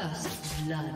First blood.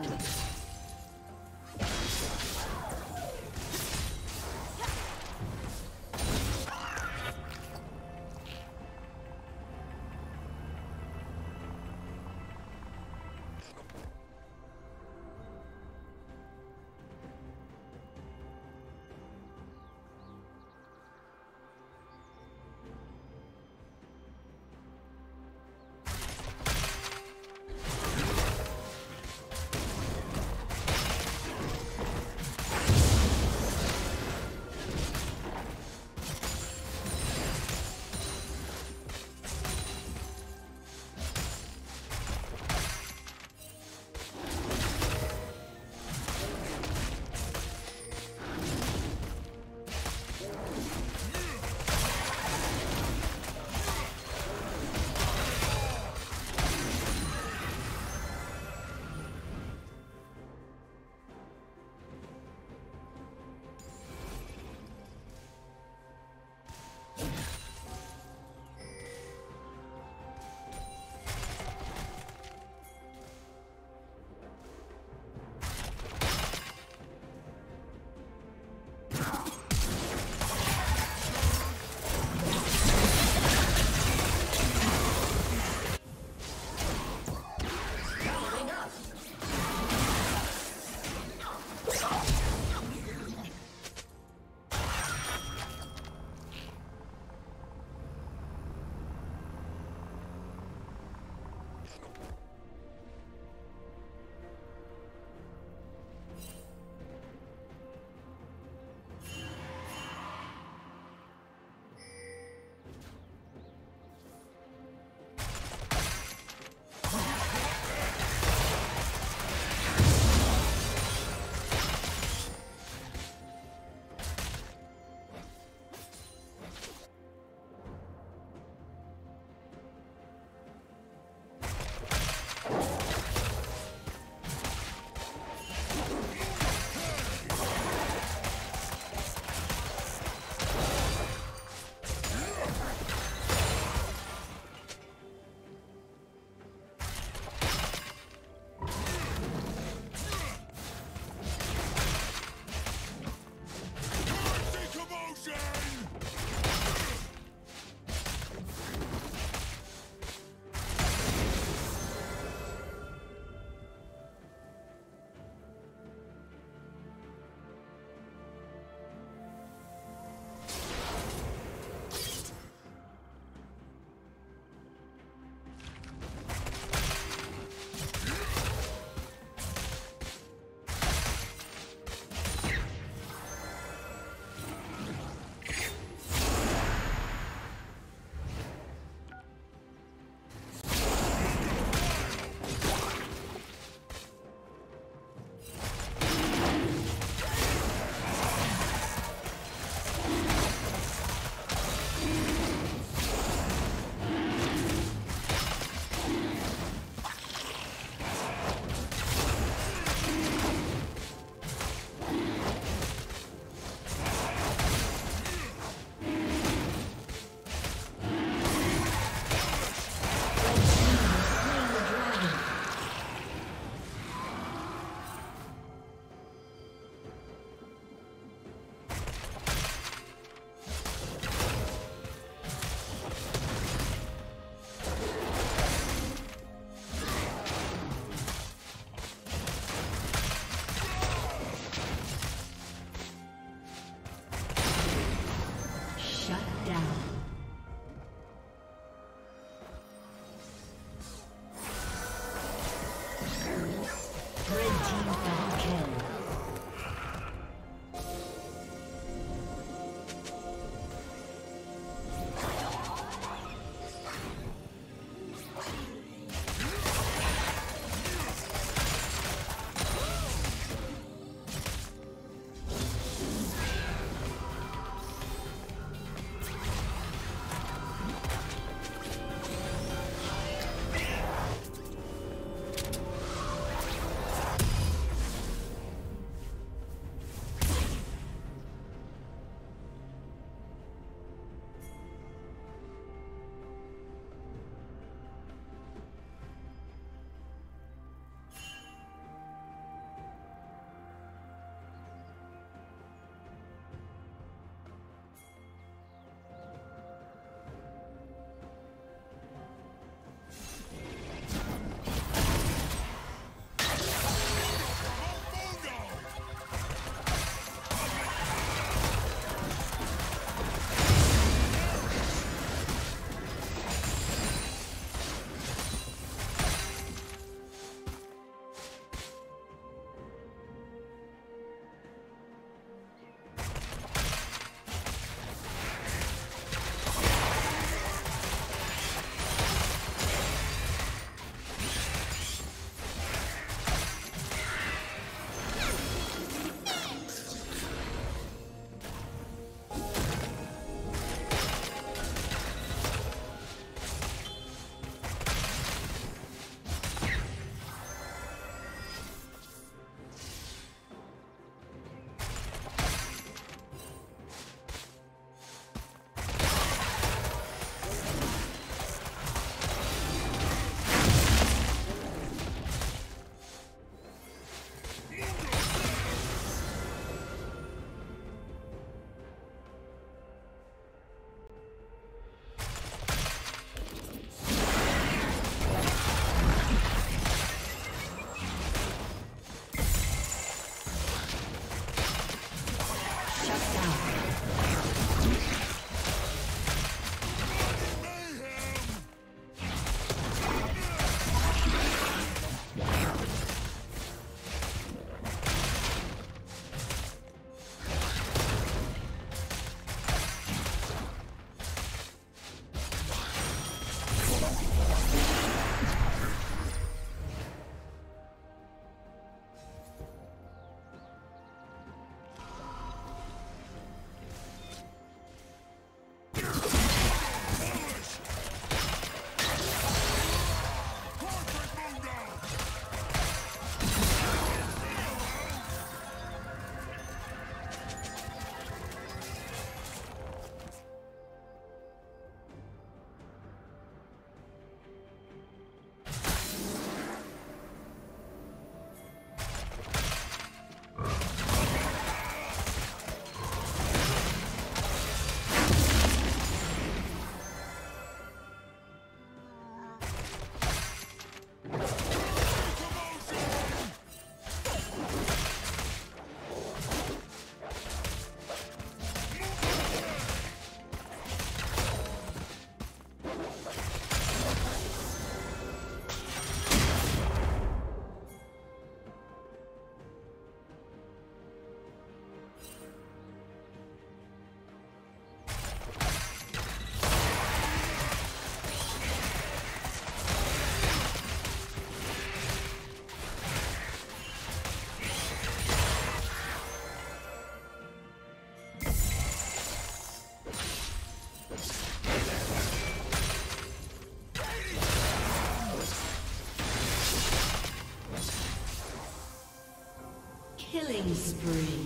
Killing spree.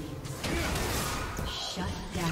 Shut down.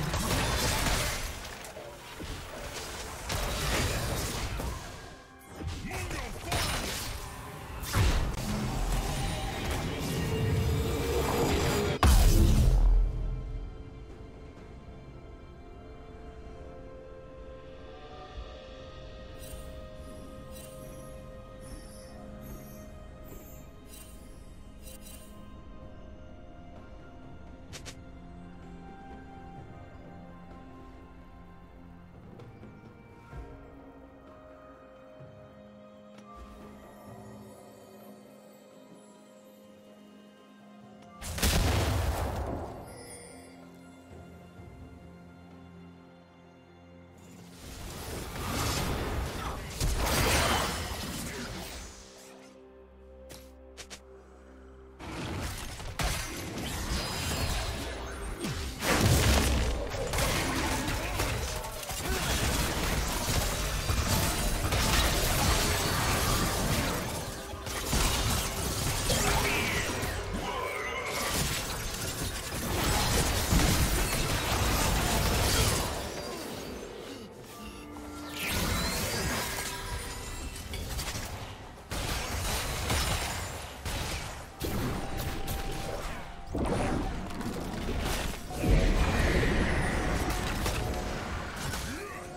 Blue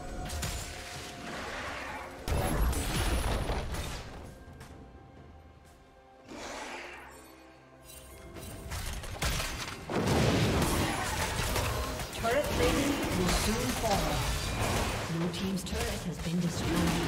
team's turret has been destroyed.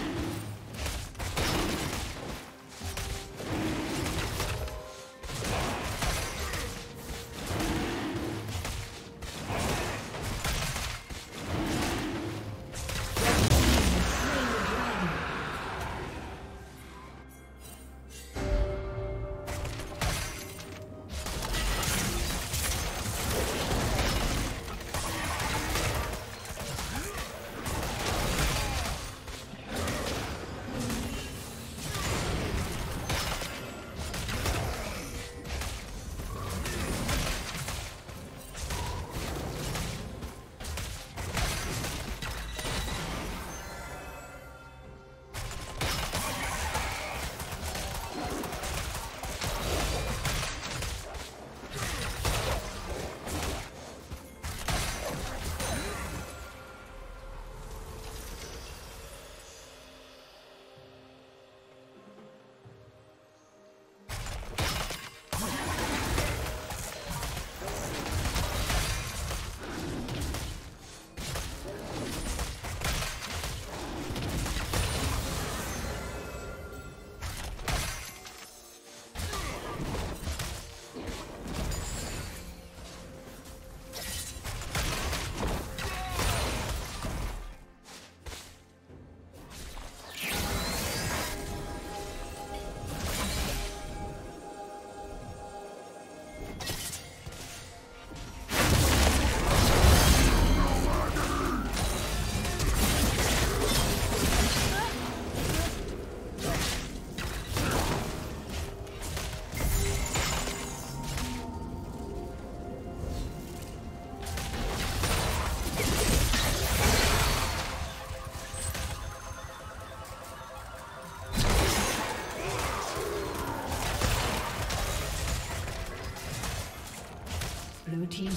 Blue team's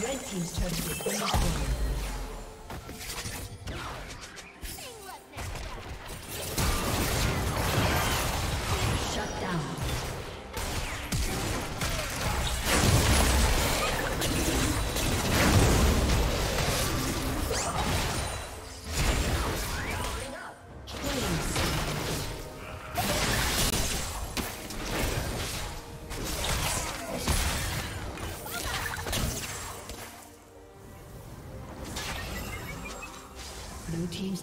Red team's turn to the Team's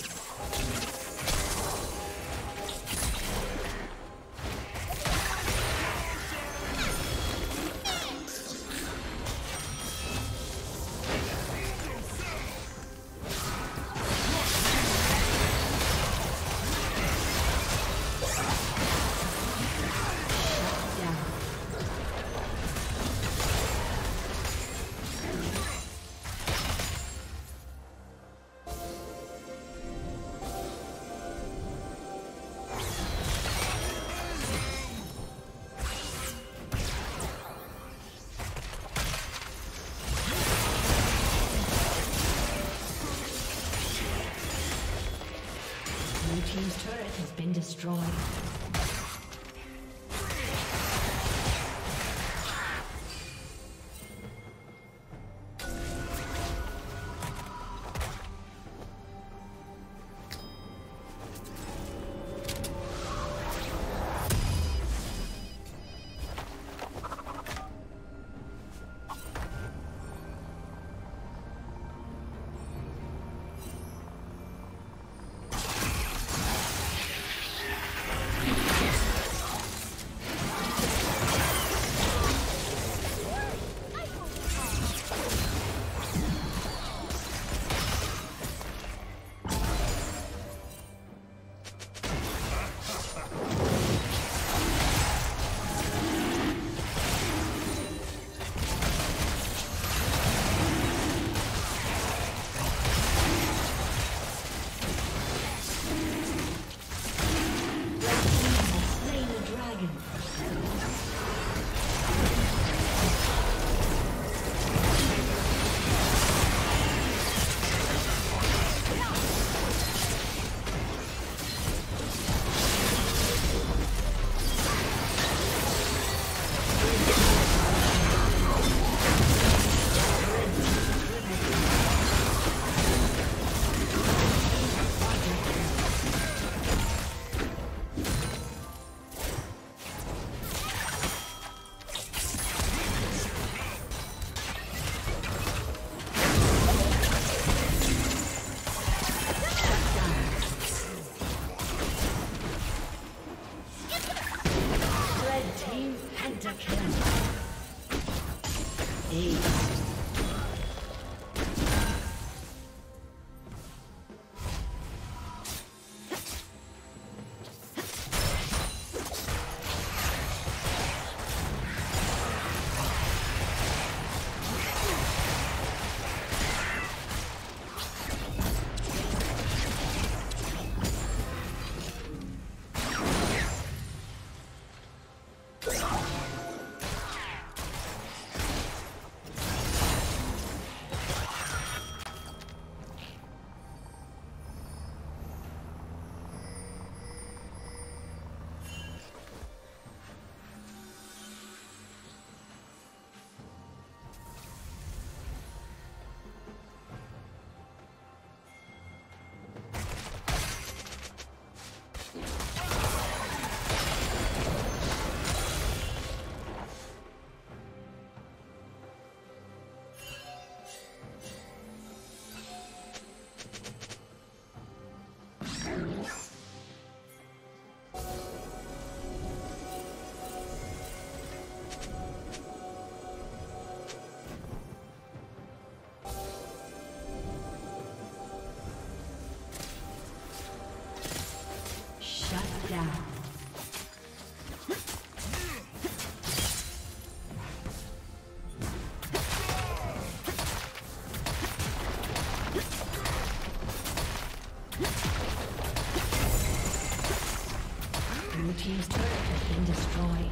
Team's turret has been destroyed. Blue team's turret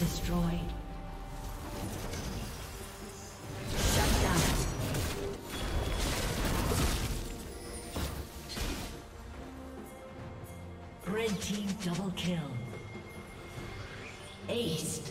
Destroyed. Red team double kill. Aced.